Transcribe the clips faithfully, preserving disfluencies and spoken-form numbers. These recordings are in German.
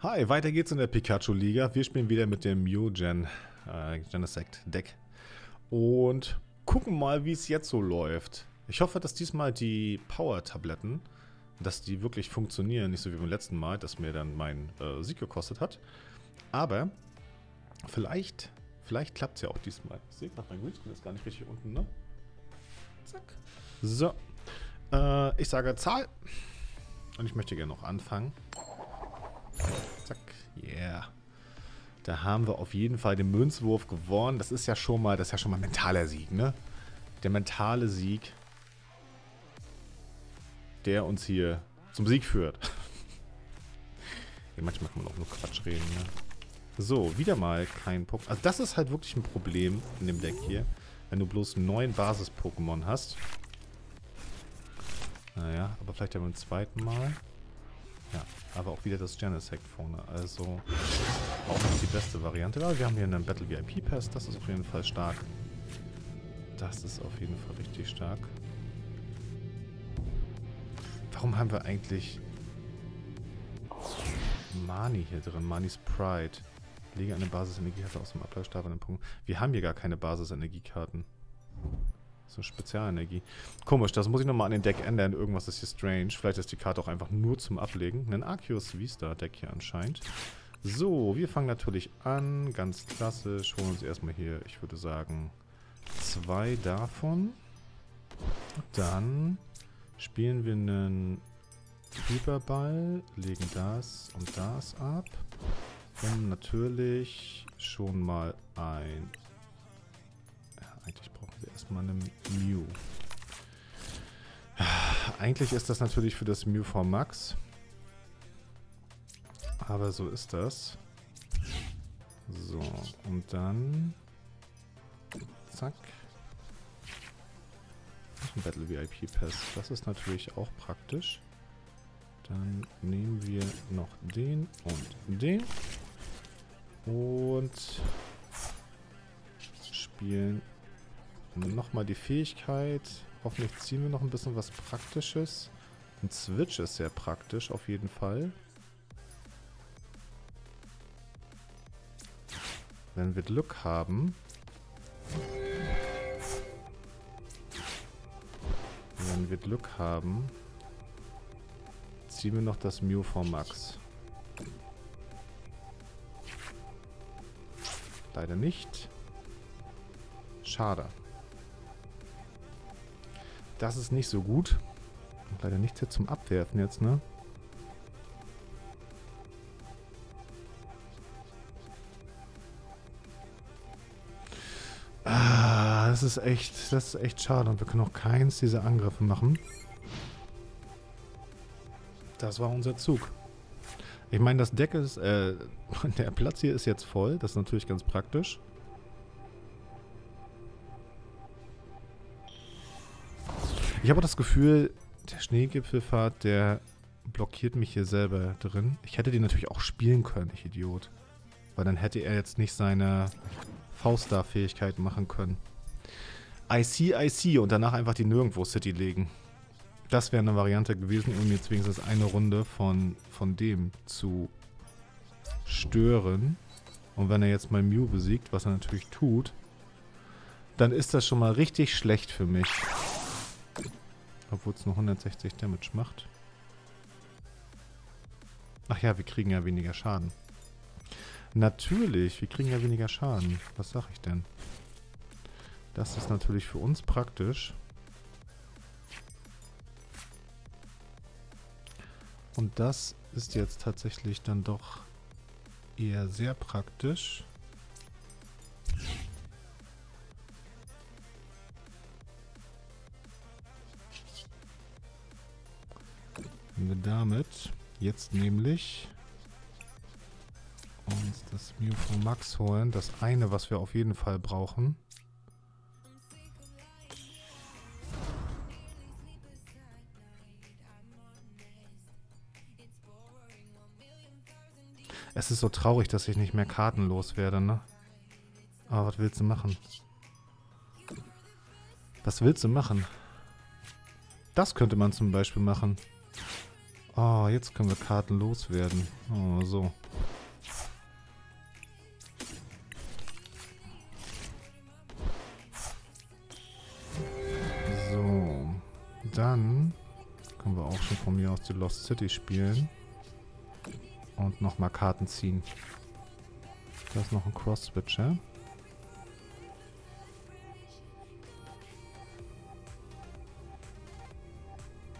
Hi, weiter geht's in der Pikachu-Liga. Wir spielen wieder mit dem Mew Gen, äh, Genesect Deck und gucken mal, wie es jetzt so läuft. Ich hoffe, dass diesmal die Power-Tabletten, dass die wirklich funktionieren, nicht so wie beim letzten Mal, dass mir dann mein äh, Sieg gekostet hat. Aber vielleicht, vielleicht klappt's ja auch diesmal. Ich sehe gerade, mein Greenscreen ist gar nicht richtig unten, ne? Zack. So, äh, ich sage Zahl und ich möchte gerne noch anfangen. Zack, yeah. Da haben wir auf jeden Fall den Münzwurf gewonnen. Das ist ja schon mal, das ist ja schon mal ein mentaler Sieg, ne? Der mentale Sieg, der uns hier zum Sieg führt. Ja, manchmal kann man auch nur Quatsch reden, ne? So, wieder mal kein Pokémon. Also das ist halt wirklich ein Problem in dem Deck hier, wenn du bloß neun Basis-Pokémon hast. Naja, aber vielleicht ja beim zweiten Mal. Ja, aber auch wieder das Genesect vorne, also auch nicht die beste Variante. Aber wir haben hier einen Battle V I P-Pass, das ist auf jeden Fall stark. Das ist auf jeden Fall richtig stark. Warum haben wir eigentlich Marnie hier drin? Marnies Pride. Lege eine Basis-Energiekarte aus dem Abwehrstab an den Punkt. Wir haben hier gar keine Basis-Energiekarten. So, Spezialenergie. Komisch, das muss ich nochmal an den Deck ändern. Irgendwas ist hier strange. Vielleicht ist die Karte auch einfach nur zum Ablegen. Ein Arceus V-Star Deck hier anscheinend. So, wir fangen natürlich an. Ganz klassisch. Holen uns erstmal hier, ich würde sagen, zwei davon. Dann spielen wir einen Hyperball. Legen das und das ab. Und natürlich schon mal ein... Eigentlich brauchen wir erstmal einen Mew. Eigentlich ist das natürlich für das Mew V Max. Aber so ist das. So, und dann... Zack. Ein Battle V I P-Pass. Das ist natürlich auch praktisch. Dann nehmen wir noch den und den. Und... Spielen... Nochmal die Fähigkeit. Hoffentlich ziehen wir noch ein bisschen was Praktisches. Ein Switch ist sehr praktisch, auf jeden Fall. Wenn wir Glück haben. Wenn wir Glück haben, ziehen wir noch das Mew V Max. Leider nicht. Schade. Das ist nicht so gut. Leider nichts hier zum Abwerfen jetzt, ne? Ah, das ist echt, das ist echt schade. Und wir können auch keins dieser Angriffe machen. Das war unser Zug. Ich meine, das Deck ist, äh, der Platz hier ist jetzt voll. Das ist natürlich ganz praktisch. Ich habe auch das Gefühl, der Schneegipfelfahrt, der blockiert mich hier selber drin. Ich hätte den natürlich auch spielen können, ich Idiot. Weil dann hätte er jetzt nicht seine V-Star-Fähigkeit machen können. I see, I see. Und danach einfach die Nirgendwo-City legen. Das wäre eine Variante gewesen, um jetzt wenigstens eine Runde von, von dem zu stören. Und wenn er jetzt mal Mew besiegt, was er natürlich tut, dann ist das schon mal richtig schlecht für mich. Obwohl es nur hundertsechzig Damage macht. Ach ja, wir kriegen ja weniger Schaden. Natürlich, wir kriegen ja weniger Schaden. Was sag ich denn? Das ist natürlich für uns praktisch. Und das ist jetzt tatsächlich dann doch eher sehr praktisch. Wir damit jetzt nämlich uns das Mew V Max holen. Das eine, was wir auf jeden Fall brauchen. Es ist so traurig, dass ich nicht mehr kartenlos werde, ne? Aber was willst du machen? Was willst du machen? Das könnte man zum Beispiel machen. Oh, jetzt können wir Karten loswerden. Oh, so. noch zu Lost City spielen. Und nochmal Karten ziehen. Da ist noch ein Cross-Switcher.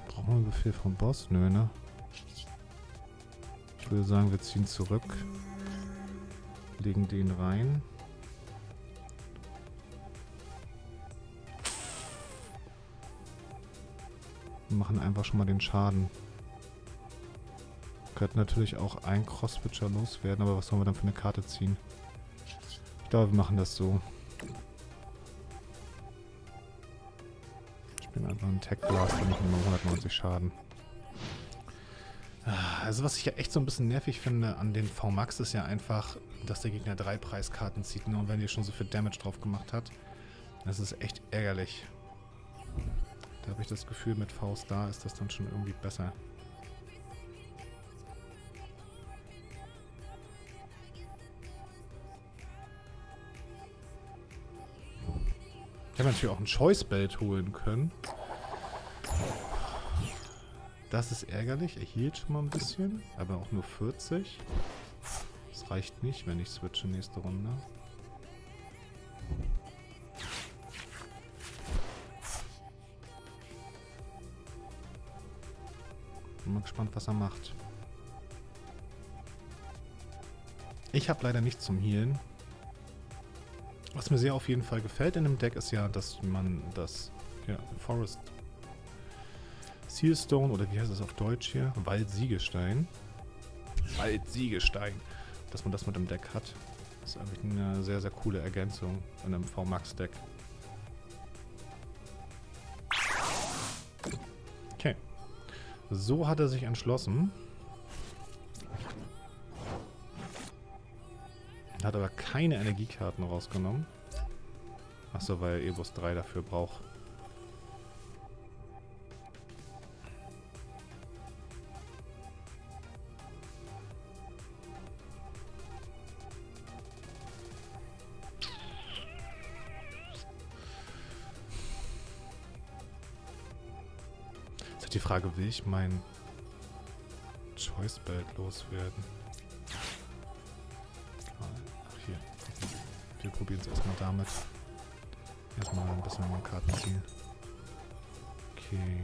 Brauchen wir einen Befehl vom Boss? Nö, ne? Ich würde sagen, wir ziehen zurück. Legen den rein. Und machen einfach schon mal den Schaden. Könnte natürlich auch ein Cross-Switcher loswerden, aber was sollen wir dann für eine Karte ziehen? Ich glaube, wir machen das so. Ich bin einfach ein Techblast und mache nur hundertneunzig Schaden. Also was ich ja echt so ein bisschen nervig finde an den V-Max ist ja einfach, dass der Gegner drei Preiskarten zieht, ne? Und wenn ihr schon so viel Damage drauf gemacht hat, das ist echt ärgerlich. Da habe ich das Gefühl, mit V-Star ist das dann schon irgendwie besser. Ich hätte natürlich auch ein Choice-Belt holen können. Das ist ärgerlich. Er hielt schon mal ein bisschen, aber auch nur vierzig. Das reicht nicht, wenn ich switche nächste Runde. Bin mal gespannt, was er macht. Ich habe leider nichts zum Healen. Was mir sehr auf jeden Fall gefällt in dem Deck ist ja, dass man das ja, Forest Sealstone oder wie heißt das auf Deutsch hier? Waldsiegestein. Waldsiegestein. Dass man das mit dem Deck hat. Das ist eigentlich eine sehr, sehr coole Ergänzung in einem V-Max-Deck. Okay. So hat er sich entschlossen. Hat aber keine Energiekarten rausgenommen. Achso, weil er Ebus drei dafür braucht. Jetzt ist die Frage, will ich mein Choice-Belt loswerden? Wir probieren es erstmal damit. Erstmal ein bisschen an Karten ziehen. Okay.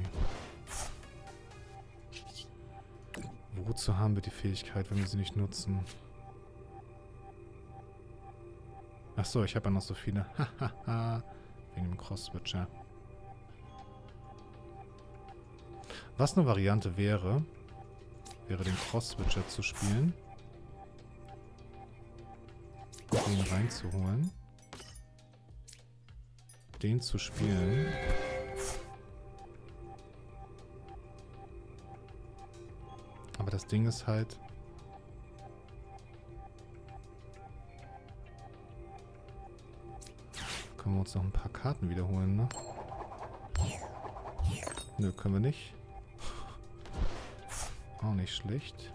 Wozu haben wir die Fähigkeit, wenn wir sie nicht nutzen? Achso, ich habe ja noch so viele. Hahaha. Wegen dem Cross-Switcher. Was eine Variante wäre, wäre den Cross-Switcher zu spielen. Den reinzuholen. Den zu spielen. Aber das Ding ist halt... Können wir uns noch ein paar Karten wiederholen, ne? Nö, können wir nicht. Auch nicht schlecht.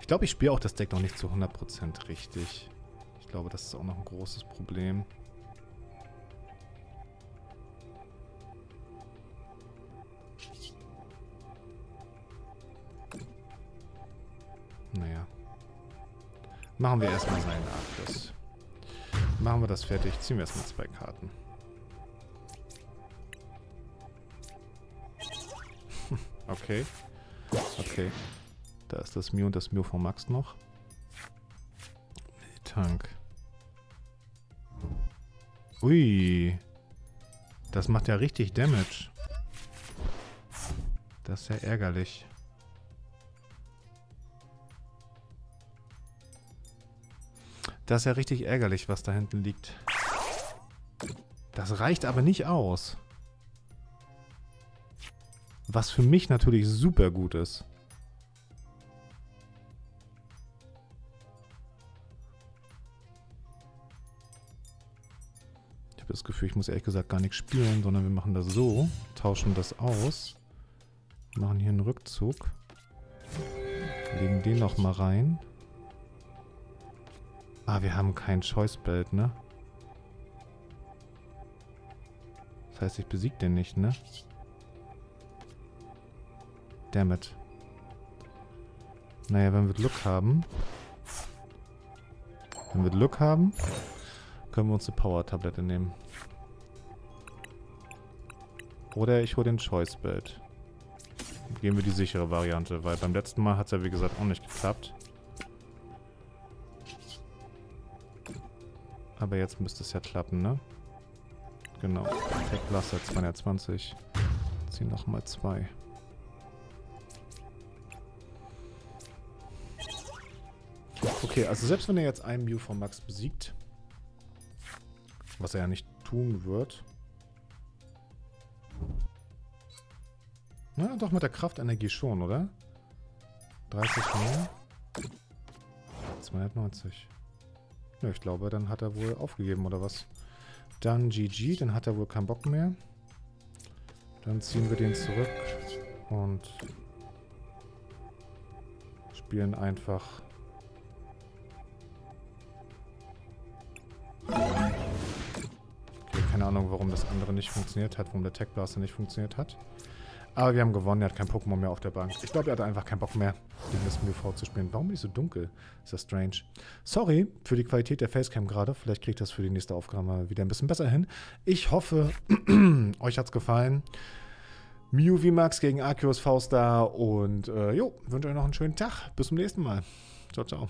Ich glaube, ich spiele auch das Deck noch nicht zu hundert Prozent richtig. Ich glaube, das ist auch noch ein großes Problem. Naja. Machen wir erstmal seinen Arktis. Machen wir das fertig. Ziehen wir erstmal zwei Karten. Okay. Okay. Da ist das Mew und das Mew V Max noch. Tank. Ui. Das macht ja richtig Damage. Das ist ja ärgerlich. Das ist ja richtig ärgerlich, was da hinten liegt. Das reicht aber nicht aus. Was für mich natürlich super gut ist. Das Gefühl, ich muss ehrlich gesagt gar nichts spielen, sondern wir machen das so, tauschen das aus, machen hier einen Rückzug, legen den nochmal rein. Ah, wir haben kein Choice-Belt, ne? Das heißt, ich besiege den nicht, ne? Dammit. Naja, wenn wir Glück haben... Wenn wir Glück haben, können wir uns eine Power-Tablette nehmen. Oder ich hole den Choice-Belt. Gehen wir die sichere Variante, weil beim letzten Mal hat es ja wie gesagt auch nicht geklappt. Aber jetzt müsste es ja klappen, ne? Genau. Techblast zweihundertzwanzig. Ziehen nochmal zwei. Okay, also selbst wenn er jetzt einen Mew V Max besiegt, was er ja nicht tun wird. Na, doch mit der Kraftenergie schon, oder? dreißig mehr. zweihundertneunzig. Ja, ich glaube, dann hat er wohl aufgegeben, oder was? Dann G G, dann hat er wohl keinen Bock mehr. Dann ziehen wir den zurück und spielen einfach okay, keine Ahnung, warum das andere nicht funktioniert hat, warum der Techblaster nicht funktioniert hat. Aber wir haben gewonnen, er hat kein Pokémon mehr auf der Bank. Ich glaube, er hatte einfach keinen Bock mehr, gegen das Mew V zu spielen. Warum bin ich so dunkel? Ist das strange. Sorry für die Qualität der Facecam gerade. Vielleicht kriege ich das für die nächste Aufnahme wieder ein bisschen besser hin. Ich hoffe, euch hat's gefallen. Mew V Max gegen Arceus V-Star und äh, jo, wünsche euch noch einen schönen Tag. Bis zum nächsten Mal. Ciao, ciao.